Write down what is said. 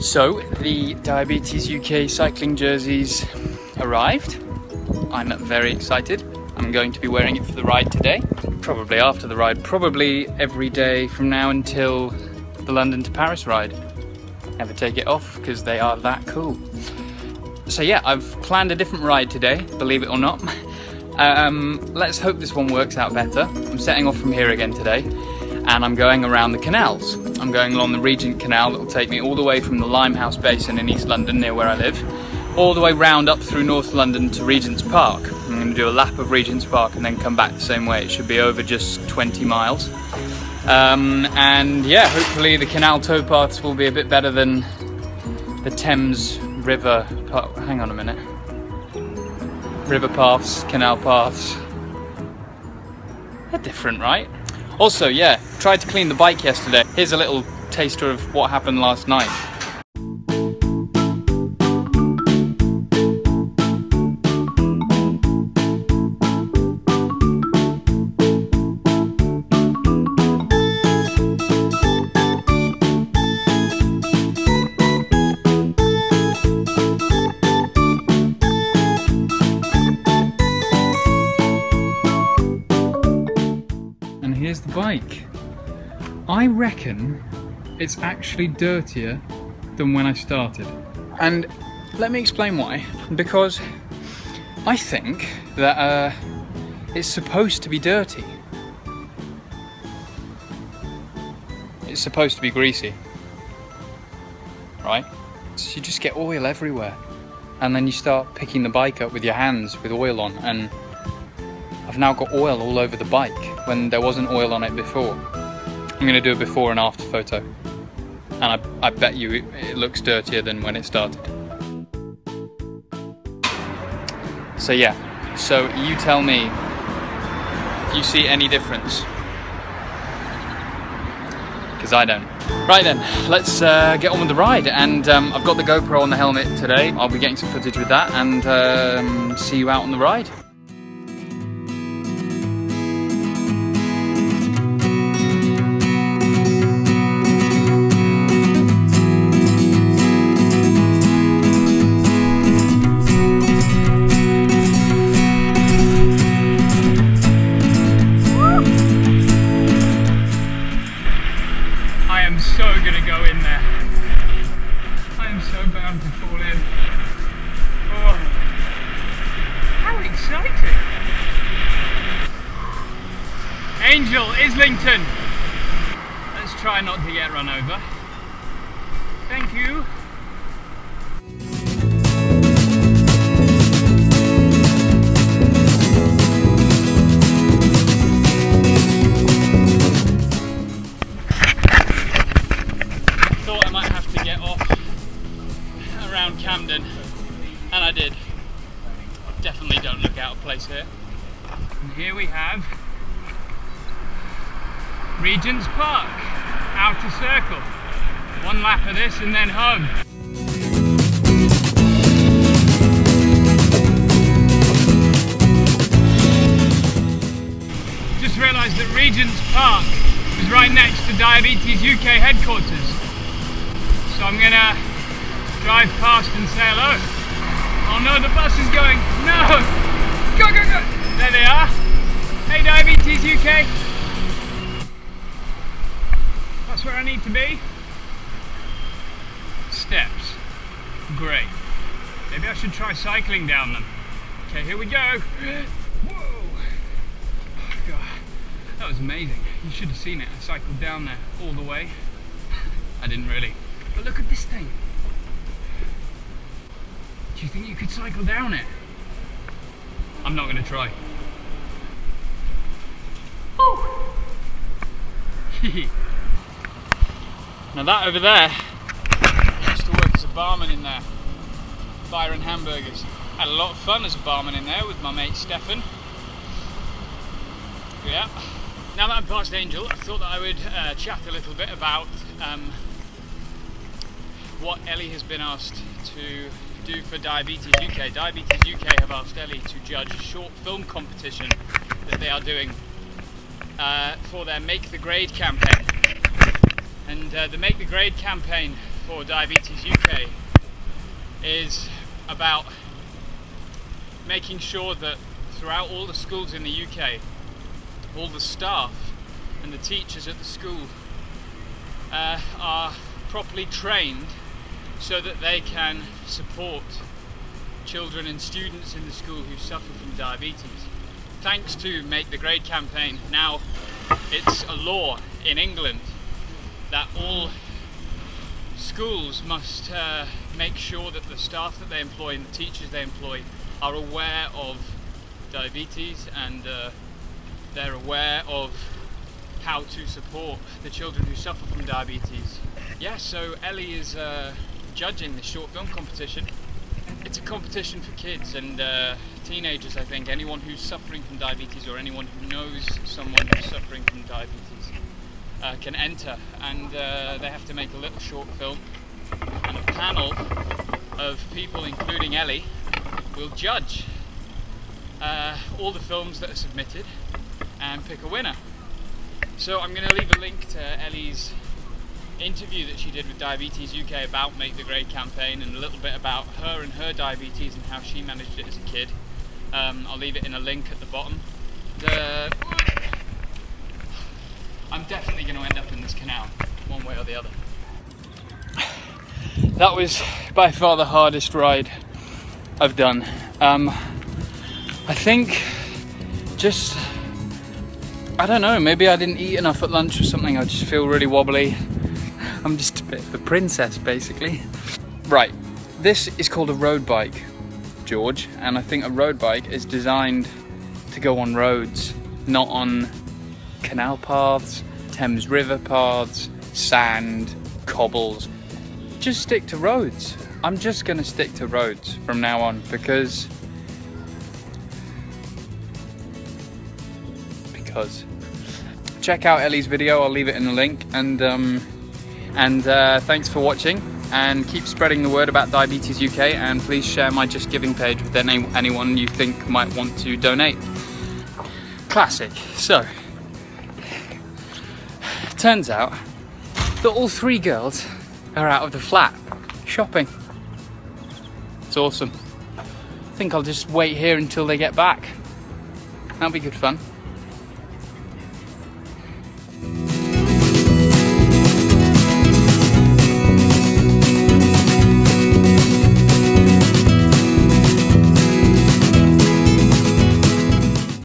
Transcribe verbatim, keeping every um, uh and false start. So the Diabetes U K cycling jerseys arrived. I'm very excited. I'm going to be wearing it for the ride today, probably after the ride, probably every day from now until the London to Paris ride. Never take it off because they are that cool. So yeah, I've planned a different ride today, believe it or not. Um, let's hope this one works out better. I'm setting off from here again today, and I'm going around the canals. I'm going along the Regent Canal that will take me all the way from the Limehouse Basin in East London, near where I live, all the way round up through North London to Regent's Park. I'm going to do a lap of Regent's Park and then come back the same way. It should be over just twenty miles. Um, and yeah, hopefully the canal towpaths will be a bit better than the Thames River, oh, hang on a minute, river paths, canal paths. They're different, right? Also, yeah, tried to clean the bike yesterday. Here's a little taster of what happened last night. Here's the bike. I reckon it's actually dirtier than when I started. And let me explain why. Because I think that uh, it's supposed to be dirty. It's supposed to be greasy, right? So you just get oil everywhere. And then you start picking the bike up with your hands with oil on, and I've now got oil all over the bike when there wasn't oil on it before. I'm going to do a before and after photo, and I, I bet you it, it looks dirtier than when it started. So yeah, so you tell me if you see any difference, because I don't. Right then, let's uh, get on with the ride, and um, I've got the GoPro on the helmet today. I'll be getting some footage with that, and um, see you out on the ride. Angel Islington. Let's try not to get run over. Thank you. Thought I might have to get off around Camden, and I did. Definitely don't look out of place here. And here we have Regent's Park, Outer Circle. One lap of this and then home. Just realised that Regent's Park is right next to Diabetes U K headquarters. So I'm gonna drive past and say hello. Oh no, the bus is going, no! Go, go, go! There they are. Hey Diabetes U K. That's where I need to be. Steps. Great. Maybe I should try cycling down them. Okay, here we go. Whoa! Oh God. That was amazing. You should have seen it. I cycled down there all the way. I didn't really. But look at this thing. Do you think you could cycle down it? I'm not going to try. Oh! Hehe. Now that over there, I used to work as a barman in there, Byron hamburgers. Had a lot of fun as a barman in there with my mate Stefan. Yeah. Now that I'm past Angel, I thought that I would uh, chat a little bit about um, what Ellie has been asked to do for Diabetes U K. Diabetes U K have asked Ellie to judge a short film competition that they are doing uh, for their Make The Grade campaign. And uh, the Make The Grade campaign for Diabetes U K is about making sure that throughout all the schools in the U K, all the staff and the teachers at the school uh, are properly trained so that they can support children and students in the school who suffer from diabetes. Thanks to Make The Grade Campaign, now it's a law in England that all schools must uh, make sure that the staff that they employ and the teachers they employ are aware of diabetes, and uh, they're aware of how to support the children who suffer from diabetes. Yeah, so Ellie is uh, judging the short film competition. It's a competition for kids and uh, teenagers, I think, anyone who's suffering from diabetes or anyone who knows someone who's suffering from diabetes uh, can enter, and uh, they have to make a little short film, and a panel of people, including Ellie, will judge uh, all the films that are submitted and pick a winner. So I'm going to leave a link to Ellie's interview that she did with Diabetes U K about Make The Grade Campaign, and a little bit about her and her diabetes and how she managed it as a kid. Um, I'll leave it in a link at the bottom. The... I'm definitely going to end up in this canal, one way or the other. That was by far the hardest ride I've done. Um, I think just... I don't know, maybe I didn't eat enough at lunch or something. I just feel really wobbly. I'm just a bit of a princess, basically. Right, this is called a road bike, George, and I think a road bike is designed to go on roads, not on canal paths, Thames River paths, sand, cobbles. Just stick to roads. I'm just gonna stick to roads from now on, because because check out Ellie's video, I'll leave it in the link, and um, and uh, thanks for watching, and keep spreading the word about Diabetes U K, and please share my Just Giving page with any, anyone you think might want to donate. Classic. So, turns out that all three girls are out of the flat, shopping. It's awesome. I think I'll just wait here until they get back. That'll be good fun.